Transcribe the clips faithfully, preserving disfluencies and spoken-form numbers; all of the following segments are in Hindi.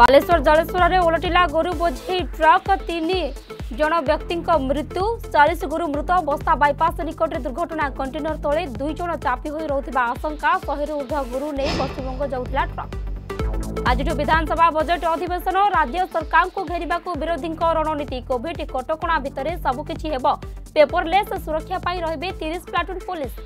बालेश्वर जलेश्वर में ओलटिला गोरु बोझे ट्रक तीन जन व्यक्ति मृत्यु चालीस गोरु मृत बस्ता बाईपास निकट में दुर्घटना कंटेनर तले दुई जन चापी हो रहा आशंका शहे ऊर्ध्व गोरु नहीं पश्चिमबंग जाऊला ट्रक। आज विधानसभा बजेट अधिवेशन राज्य सरकार को घेरिबा को विरोधी रणनीति कोविड कटकणा भितर सबकिछि हेबो पेपरलेस सुरक्षा पाई रहबे तीस प्लाटून पुलिस।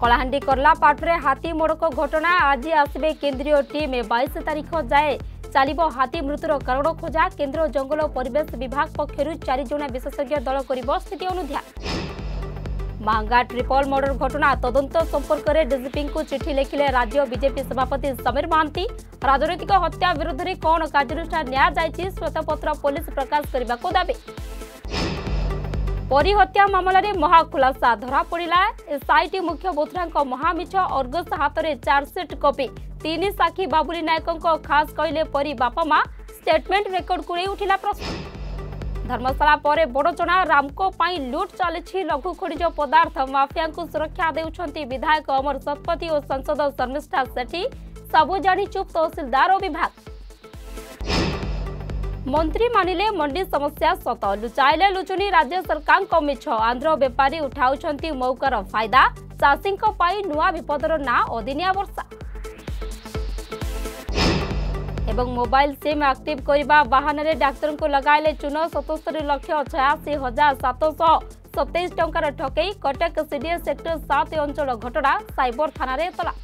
कलाहांडी कर्लापाट में हाथी मोड़क घटना आज आसबे केंद्रीय टीम बाईस तारीख जाए चलो हाथी मृत्युर कारण खोजा केंद्र जंगल परिवेश विभाग पक्षर चार जण विशेषज्ञ दल कर स्थिति अनुध्यान। माहांगा ट्रिपल मर्डर घटना तदंत संपर्क में डीजीपी को चिठी लिखिले राज्य बीजेपी सभापति समीर महांती। राजनैतिक हत्या विरोध में कौन कार्यानुष्ठान निया श्वेतपत्र पुलिस प्रकाश करने को दाबी। परी हत्या मामला रे महा खुलासा धरा पड़ा एसआईटी मुख्य बोथरा महामिछ अर्गस हाथ में चार्जसीट कॉपी तीन साखी बाबुली नायक खास कहले परी बापा मां स्टेटमेंट रेकर्ड को उठिला प्रश्न। धर्मशाला पर बड़चणा रामको पाई लुट चली लघु खनिज पदार्थ माफिया को सुरक्षा देउछंती विधायक अमर शतपथी और सांसद शर्मिष्ठा सेठी सबु जानी चुप तहसीलदार और विभाग। मंत्री मानिले मंडी समस्या सत लुचाइले लुचुनी राज्य सरकार को मिछ आंध्र बेपारी उठाउछंती मौकार फायदा चाषी पाई नुआ विपदर ना अदिनिया वर्षा। एवं मोबाइल सिम एक्टिव करने बाहान रे डाक्तर को लगाइले चून सतस्तरी लक्ष छयाशी हजार सातश सतैश टकर ठकई कटक सीडीएस सेक्टर सात अंचल घटना साइबर थाना रे एतला।